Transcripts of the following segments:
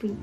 Hello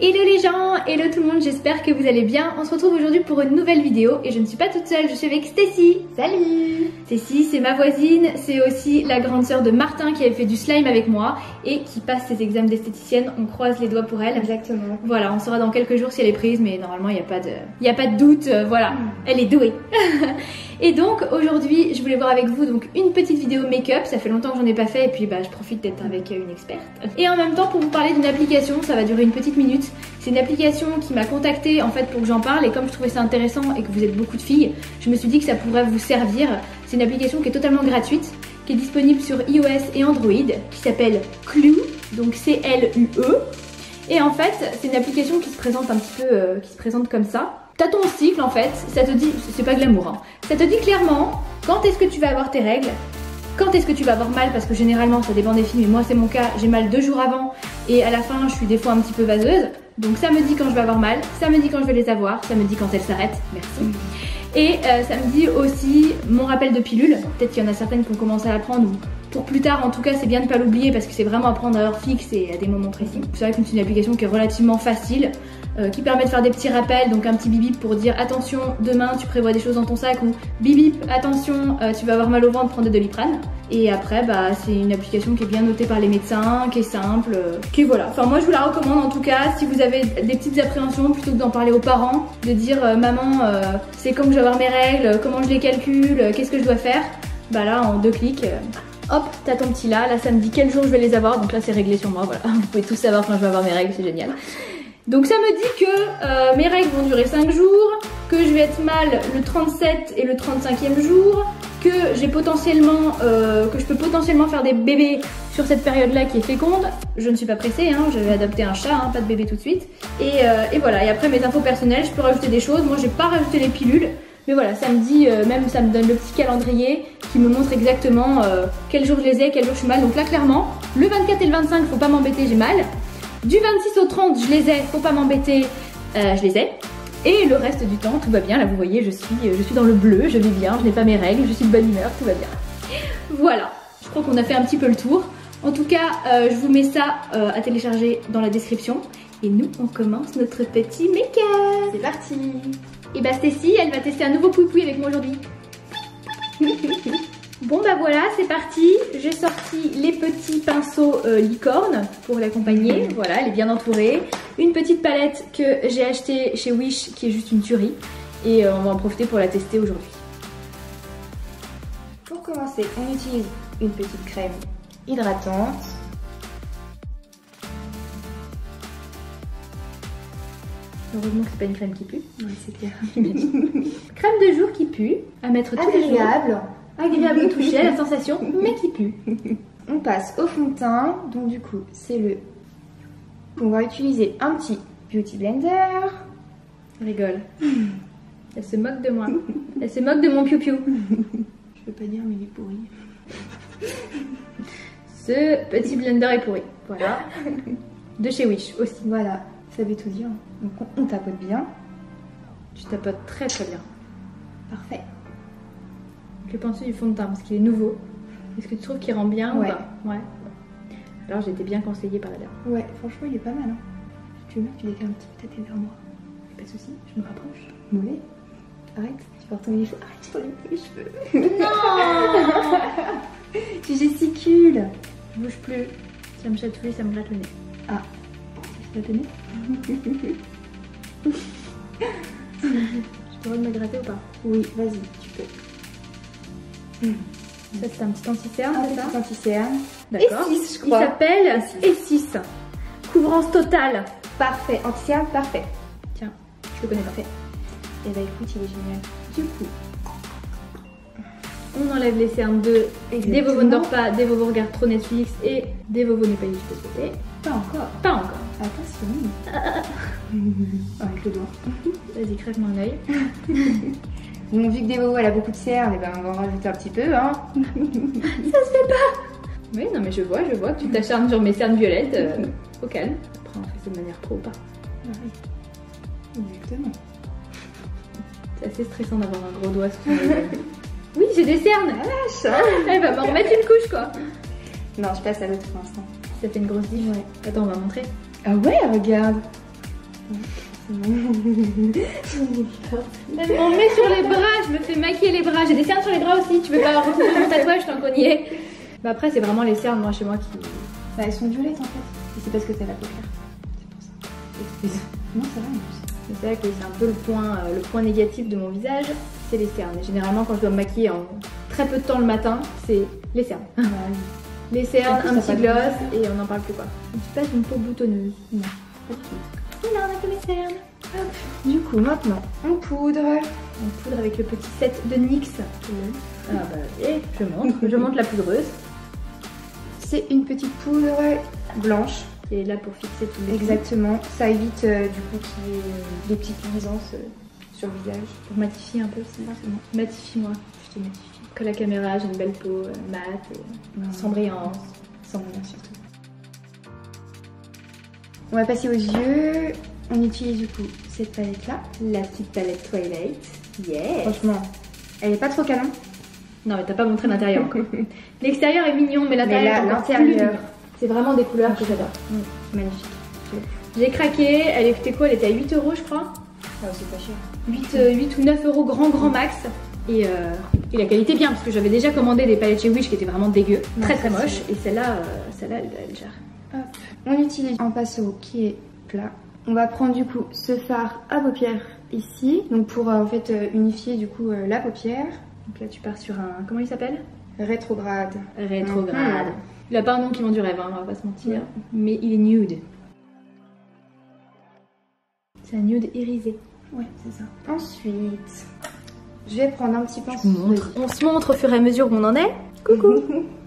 les gens, hello tout le monde, j'espère que vous allez bien. On se retrouve aujourd'hui pour une nouvelle vidéo et je ne suis pas toute seule, je suis avec Stacy. Salut! Stacy, c'est ma voisine, c'est aussi la grande sœur de Martin qui avait fait du slime avec moi et qui passe ses examens d'esthéticienne. On croise les doigts pour elle. Exactement. Voilà, on saura dans quelques jours si elle est prise, mais normalement il n'y a pas de doute, voilà, elle est douée. Et donc aujourd'hui je voulais voir avec vous donc une petite vidéo make-up, ça fait longtemps que j'en ai pas fait et puis bah je profite d'être avec une experte. Et en même temps pour vous parler d'une application, ça va durer une petite minute. C'est une application qui m'a contactée en fait pour que j'en parle et comme je trouvais ça intéressant et que vous êtes beaucoup de filles, je me suis dit que ça pourrait vous servir. C'est une application qui est totalement gratuite, qui est disponible sur iOS et Android, qui s'appelle Clue, donc C-L-U-E. Et en fait c'est une application qui se présente un petit peu, qui se présente comme ça. T'as ton cycle en fait, ça te dit, c'est pas glamour, hein, ça te dit clairement quand est-ce que tu vas avoir tes règles, quand est-ce que tu vas avoir mal, parce que généralement ça dépend des filles, mais moi c'est mon cas, j'ai mal 2 jours avant et à la fin je suis des fois un petit peu vaseuse, donc ça me dit quand je vais avoir mal, ça me dit quand je vais les avoir, ça me dit quand elles s'arrêtent, merci. Et ça me dit aussi mon rappel de pilule, peut-être qu'il y en a certaines qui ont commencé à la prendre, ou pour plus tard en tout cas c'est bien de pas l'oublier parce que c'est vraiment à prendre à heure fixe et à des moments précis. C'est vrai que c'est une application qui est relativement facile, qui permet de faire des petits rappels, donc un petit bip pour dire attention demain tu prévois des choses dans ton sac, ou bip attention tu vas avoir mal au ventre, prends des Doliprane. Et après bah c'est une application qui est bien notée par les médecins, qui est simple, qui voilà, enfin moi je vous la recommande en tout cas si vous avez des petites appréhensions, plutôt que d'en parler aux parents, de dire maman c'est quand que je vais avoir mes règles, comment je les calcule, qu'est-ce que je dois faire, bah là en 2 clics. Hop, t'as ton petit là, là ça me dit quel jour je vais les avoir, donc là c'est réglé sur moi, voilà, vous pouvez tous savoir quand je vais avoir mes règles, c'est génial. Donc ça me dit que mes règles vont durer 5 jours, que je vais être mal le 37 et le 35e jour, que j'ai potentiellement, que je peux potentiellement faire des bébés sur cette période-là qui est féconde. Je ne suis pas pressée, hein, je vais adopter un chat, hein, pas de bébé tout de suite. Et voilà, et après mes infos personnelles, je peux rajouter des choses, moi j'ai pas rajouté les pilules. Mais voilà, ça me dit, même ça me donne le petit calendrier qui me montre exactement quel jour je les ai, quel jour je suis mal. Donc là clairement, le 24 et le 25, faut pas m'embêter, j'ai mal. Du 26 au 30, je les ai, faut pas m'embêter, je les ai. Et le reste du temps, tout va bien. Là vous voyez, je suis dans le bleu, je vais bien, je n'ai pas mes règles, je suis de bonne humeur, tout va bien. Voilà, je crois qu'on a fait un petit peu le tour. En tout cas, je vous mets ça à télécharger dans la description. Et nous, on commence notre petit make-up. C'est parti. Et bah Stacy, elle va tester un nouveau poui-poui avec moi aujourd'hui. Bon bah voilà, c'est parti. J'ai sorti les petits pinceaux licorne pour l'accompagner. Voilà, elle est bien entourée. Une petite palette que j'ai achetée chez Wish qui est juste une tuerie. Et on va en profiter pour la tester aujourd'hui. Pour commencer, on utilise une petite crème hydratante. Heureusement que c'est pas une crème qui pue. Ouais, c'est clair. Crème de jour qui pue, à mettre tous les jours. Agréable au toucher, la sensation, mais qui pue. On passe au fond de teint, donc du coup, c'est le... On va utiliser un petit Beauty Blender. Je rigole. Elle se moque de moi. Elle se moque de mon piou-piou. Je veux pas dire, mais il est pourri. Ce petit blender est pourri. Voilà. De chez Wish aussi. Voilà. Ça veut tout dire. Donc on tapote bien. Tu tapotes très très bien. Parfait. Que penses-tu du fond de teint parce qu'il est nouveau? Est-ce que tu trouves qu'il rend bien? Ouais. Ou pas? Ouais. Alors j'ai été bien conseillée par la dame. Ouais, franchement il est pas mal. Hein. Si tu veux, tu l'étais un petit peu tâté vers moi. Pas de soucis, je me rapproche. Mauvais. Arrête, tu vas retourner les cheveux. Arrête, je t'enlève les cheveux. Non. Tu gesticules. Je bouge plus. Ça me chatouille, ça me gratte le nez. Ah. Tu te le nez? Je te me gratter ou pas? Oui, vas-y, tu peux. Ça c'est un petit anti-cerne, c'est ça? Anti-cerne. D'accord. Et 6, je crois. Il s'appelle E6. Couvrance totale. Parfait, anti-cerne, parfait. Tiens, je le connais parfait. Et bah écoute, il est génial. Du coup, on enlève les cernes de Des Vovos ne dort pas, Des Vovos regarde trop Netflix et Des Vovos n'est pas du tout sauté. Pas encore. Pas encore. Attention. Avec le doigt. Vas-y, crève mon oeil. Bon, vu que Des Vovos elle a beaucoup de cernes, et ben on va en rajouter un petit peu, hein. Ça se fait pas. Oui, non mais je vois que tu t'acharnes sur mes cernes violettes. Au calme. Après on fait ça de manière pro ou pas. Ah, oui. Exactement. C'est assez stressant d'avoir un gros doigt sous les oeils. Oui, j'ai des cernes. La vache. Elle va m'en remettre une couche, quoi. Non, je passe à l'autre pour l'instant. Ça fait une grosse diff. Ouais. Attends, on va montrer. Ah ouais, regarde. On met sur les bras, je me fais maquiller les bras. J'ai des cernes sur les bras aussi, tu veux pas recouvrir mon tatouage tant qu'on y est. Bah après c'est vraiment les cernes, moi chez moi qui... Bah elles sont violettes en fait. Et c'est parce que t'as la peau claire. C'est pour ça. Non ça va en plus. C'est vrai que c'est un peu le point négatif de mon visage, c'est les cernes. Et généralement quand je dois me maquiller en très peu de temps le matin, c'est les cernes. Ouais. Les cernes, un petit gloss et on n'en parle plus quoi. Tu passes une peau boutonneuse. Non, pas du tout. Là, on a fait les cernes. Hop. Du coup maintenant on poudre. On poudre avec le petit set de NYX. Ah bah, et je montre la poudreuse. C'est une petite poudre blanche qui est là pour fixer tout le exactement. Ça évite du coup qu'il y ait des petites nuisances sur le visage. Pour matifier un peu aussi. Matifie-moi, je te matifie. Que la caméra, j'ai une belle peau mate, sans brillance, sans brillance surtout. On va passer aux yeux, on utilise du coup cette palette là, la petite palette Twilight. Yes. Franchement, elle est pas trop canon. Non mais t'as pas montré l'intérieur. L'extérieur est mignon mais l'intérieur est l'intérieur. C'est vraiment des couleurs que j'adore. Mmh. Magnifique. J'ai craqué, elle était quoi? Elle était à 8 € je crois. Ah c'est pas cher. 8 ou 9 € grand max. Et la qualité est bien parce que j'avais déjà commandé des palettes chez Wish qui étaient vraiment dégueu, très moche. Et celle-là elle gère. Hop. On utilise un pinceau qui est plat. On va prendre du coup ce fard à paupières ici, donc pour en fait unifier du coup la paupière. Donc là tu pars sur un, comment il s'appelle? Rétrograde. Rétrograde. Il a pas un nom qui vend du rêve, hein, on va pas se mentir. Mais il est nude. C'est un nude irisé. Ouais, c'est ça. Ensuite, je vais prendre un petit pinceau. On se montre au fur et à mesure où on en est. Coucou.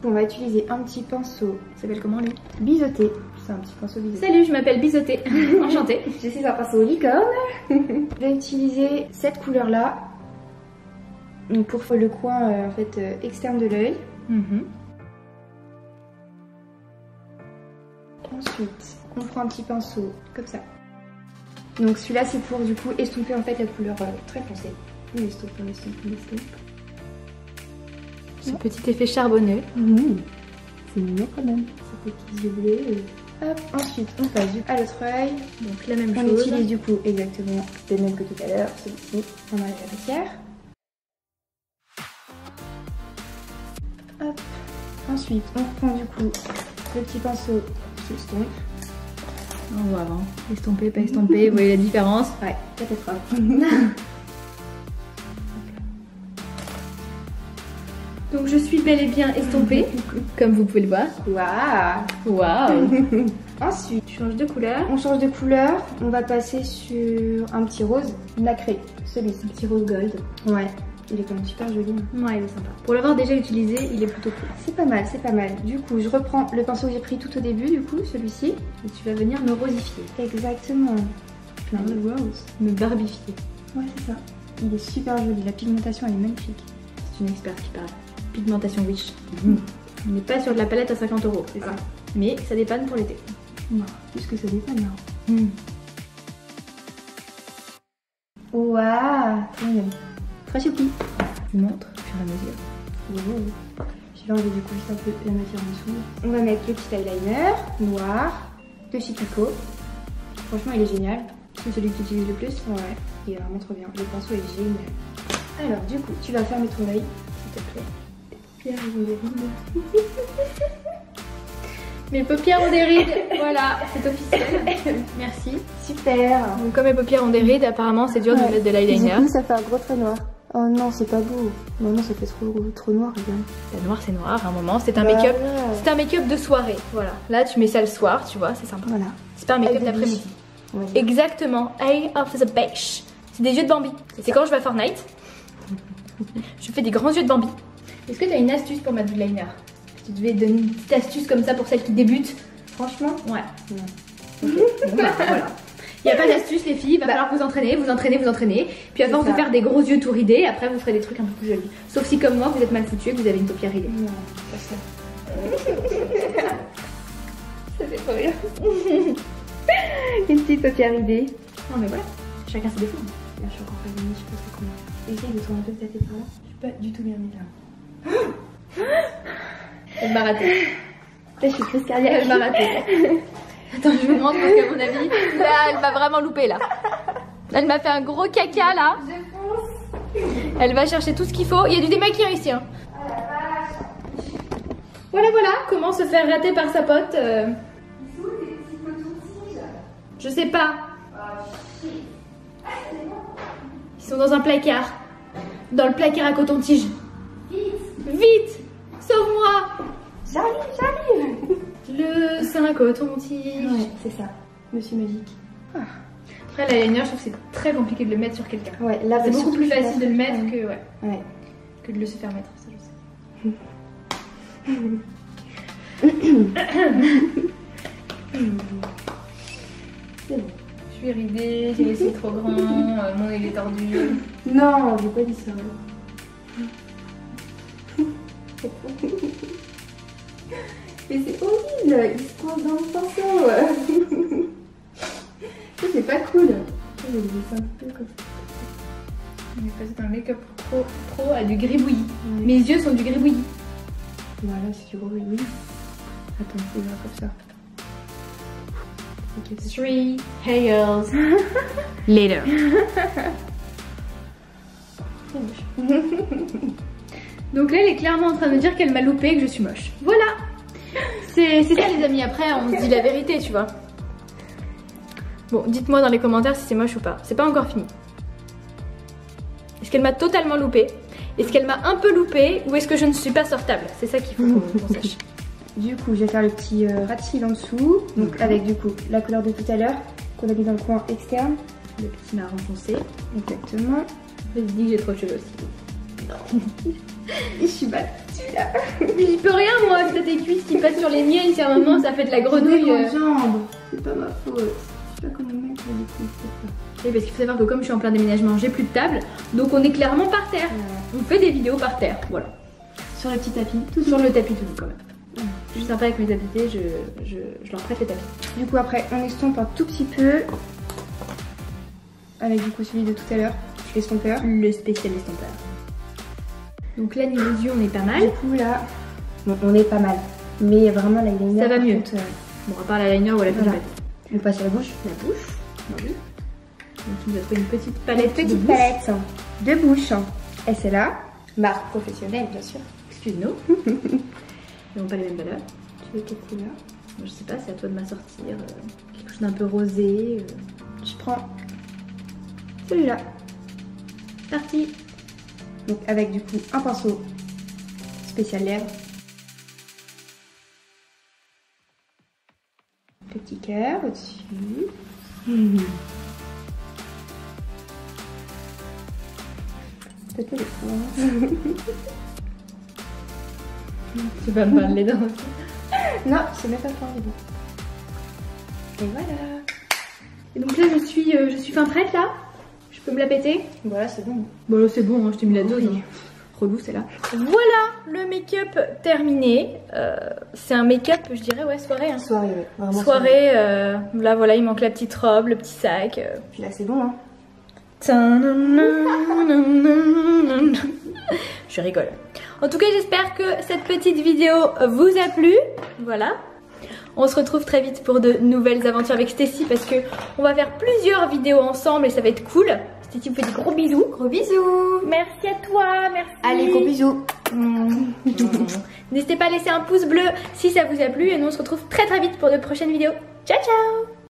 On va utiliser un petit pinceau. Ça s'appelle comment lui? Biseauté. C'est un petit pinceau biseauté. Salut, je m'appelle Biseauté. Enchantée. Je suis un pinceau licorne. Je vais utiliser cette couleur là pour le coin en fait externe de l'œil. Ensuite, on prend un petit pinceau comme ça. Donc celui-là c'est pour du coup estomper en fait la couleur très foncée. Estomper. Ce petit effet charbonneux. C'est mignon quand même. Ces petits yeux bleus. Hop. Ensuite, on passe à l'autre œil. Donc la même chose. On utilise du coup exactement le même que tout à l'heure. Celui-ci, on enlève la poussière. Hop. Ensuite, on prend du coup le petit pinceau qui estompe. On voit avant. Estomper, pas estomper. Vous voyez la différence? Ouais, catastrophe. Donc je suis bel et bien estompée, comme vous pouvez le voir. Waouh! Waouh! Ensuite, tu changes de couleur. On change de couleur. On va passer sur un petit rose nacré, celui-ci. Un petit rose gold. Ouais, il est quand même super joli. Ouais, il est sympa. Pour l'avoir déjà utilisé, il est plutôt cool. C'est pas mal, c'est pas mal. Du coup, je reprends le pinceau que j'ai pris tout au début, du coup, celui-ci. Et tu vas venir me rosifier. Exactement. Plein de rose. Me barbifier. Ouais, c'est ça. Il est super joli. La pigmentation, elle est magnifique. C'est une experte qui parle. Pigmentation Wish. On n'est pas sur de la palette à 50 €, c'est ça. Mais ça dépanne pour l'été. Non, plus que ça dépanne, non. Waouh, très bien. Très choupi. Je montre au fur et à mesure. J'ai enlevé du coup juste un peu la matière en dessous. On va mettre le petit eyeliner noir de Chicuco. Franchement, il est génial. C'est celui que tu utilises le plus. Ouais, il est vraiment trop bien. Le pinceau est génial. Alors, du coup, tu vas fermer ton œil, s'il te plaît. Mes paupières ont des rides, voilà, c'est officiel. Merci. Super. Donc comme mes paupières ont des rides, apparemment c'est dur de mettre de l'eyeliner. Du coup, ça fait un gros trait noir. Oh non, c'est pas beau. Non, non, ça fait trop noir. La noir, c'est noir à un moment. C'est un make-up. C'est un make-up de soirée. Voilà. Là, tu mets ça le soir, tu vois, c'est sympa. Voilà. C'est pas un make-up d'après-midi. Exactement. Eye of the beige. C'est des yeux de Bambi. C'est quand je vais à Fortnite. Je fais des grands yeux de Bambi. Est-ce que tu as une astuce pour mettre du liner? Tu devais donner une petite astuce comme ça pour celles qui débutent. Franchement? Ouais. Non. Okay. Voilà, voilà. Il n'y a pas d'astuce les filles, il va falloir vous entraîner. Puis avant de faire des gros yeux tout ridés, après vous ferez des trucs un peu plus jolis. Sauf si comme moi vous êtes mal foutu et que vous avez une paupière ridée. Non, pas ça. Ça fait trop bien. Une petite paupière ridée. Non mais voilà, chacun ses défauts. Là je suis encore pas venue, je sais pas trop comment. Essaye de tourner un peu de ta tête par là. Je suis pas du tout bien mise là. Elle m'a raté. Je suis plus cardiaque. Elle m'a raté. Attends, je vous demande parce qu'à mon avis, là, elle va vraiment louper là. Là, elle m'a fait un gros caca là. Je fonce. Elle va chercher tout ce qu'il faut. Il y a du démaquillant ici. Hein. Ah, la vache. Voilà, voilà. Comment se faire rater par sa pote Ils sont où les petits potons-tiges ? Je sais pas. Ils sont dans un placard. Dans le placard à coton-tige. Vite. Vite. Sauve-moi. J'arrive. Le 5 coton-tige. Ouais, c'est ça. Monsieur Magique. Ah. Après, l'eyeliner, je trouve que c'est très compliqué de le mettre sur quelqu'un. Ouais, là, c'est beaucoup plus facile de le mettre que, ouais, ouais, que de le se faire mettre. Ça, je sais. Bon. Je suis ridée, j'ai les cils trop grands, mon nez est tordu. Non, j'ai pas dit ça. Mais c'est horrible, il se coince dans le pinceau. C'est pas cool. Je vais le laisser un peu comme ça. On est passé d'un make-up pro à du gribouillis. Oui. Mes yeux sont du gribouillis. Voilà, c'est du gribouillis. Attends, je vais voir comme ça. Okay. 3 hairs later. C'est moche. Donc là, elle est clairement en train de me dire qu'elle m'a loupé et que je suis moche. Voilà. C'est ça, les amis. Après, on se dit la vérité, tu vois. Bon, dites-moi dans les commentaires si c'est moche ou pas. C'est pas encore fini. Est-ce qu'elle m'a totalement loupé? Est-ce qu'elle m'a un peu loupé? Ou est-ce que je ne suis pas sortable? C'est ça qu'il faut qu'on sache. Du coup, je vais faire le petit ras de cils en dessous. Donc avec du coup la couleur de tout à l'heure qu'on a mis dans le coin externe. Le petit marron foncé. Exactement. Je dis que j'ai trop de cheveux aussi. Non. Je suis battue là. Mais j'y peux rien moi, c'est tes cuisses qui passent sur les miennes. Si à un moment ça fait de la grenouille. C'est pas ma faute. Je sais pas comment mettre les couilles, c'est ça. Oui, parce qu'il faut savoir que comme je suis en plein déménagement, j'ai plus de table, donc on est clairement par terre. Ouais. On fait des vidéos par terre, voilà. Sur le petit tapis, tout sur le tapis tout doux quand même. Ouais. Je suis sympa avec mes habités, je leur prête les tapis. Du coup après, on estompe un tout petit peu avec du coup celui de tout à l'heure, l'estompeur, le spécial estompeur. Donc là niveau yeux, on est pas mal. Du coup là, bon, on est pas mal, mais vraiment la liner. Ça va mieux. Contre, bon, à part la liner ou la voilà. On passe à la bouche. La bouche. Oui. Donc tu nous as fait une petite palette de bouche. Et c'est là, marque professionnelle bien sûr. Excuse-nous. Ils n'ont pas les mêmes valeurs. Tu veux quelle couleur? Je sais pas, c'est à toi de m'assortir. Quelque chose d'un peu rosé. Je prends celui-là. Parti. Donc avec du coup un pinceau spécial lèvres. Petit cœur au-dessus. Tu vas me parler les dents. Non, c'est même pas pour les dents. Et voilà. Et donc là, je suis fin prête là. Je peux me la péter. Voilà, c'est bon. Bon là, c'est bon, hein, je t'ai mis la dose. Oui. Hein. Relou, c'est là. Voilà, le make-up terminé. C'est un make-up, je dirais, ouais, soirée. Hein. Soirée, ouais, vraiment soirée. Là, voilà, il manque la petite robe, le petit sac. Puis là, c'est bon, hein. Je rigole. En tout cas, j'espère que cette petite vidéo vous a plu. Voilà. On se retrouve très vite pour de nouvelles aventures avec Stacy parce que on va faire plusieurs vidéos ensemble et ça va être cool. Stacy vous fait des gros bisous. Gros bisous. Merci à toi, merci. Allez, gros bisous. N'hésitez pas à laisser un pouce bleu si ça vous a plu et nous on se retrouve très vite pour de prochaines vidéos. Ciao, ciao.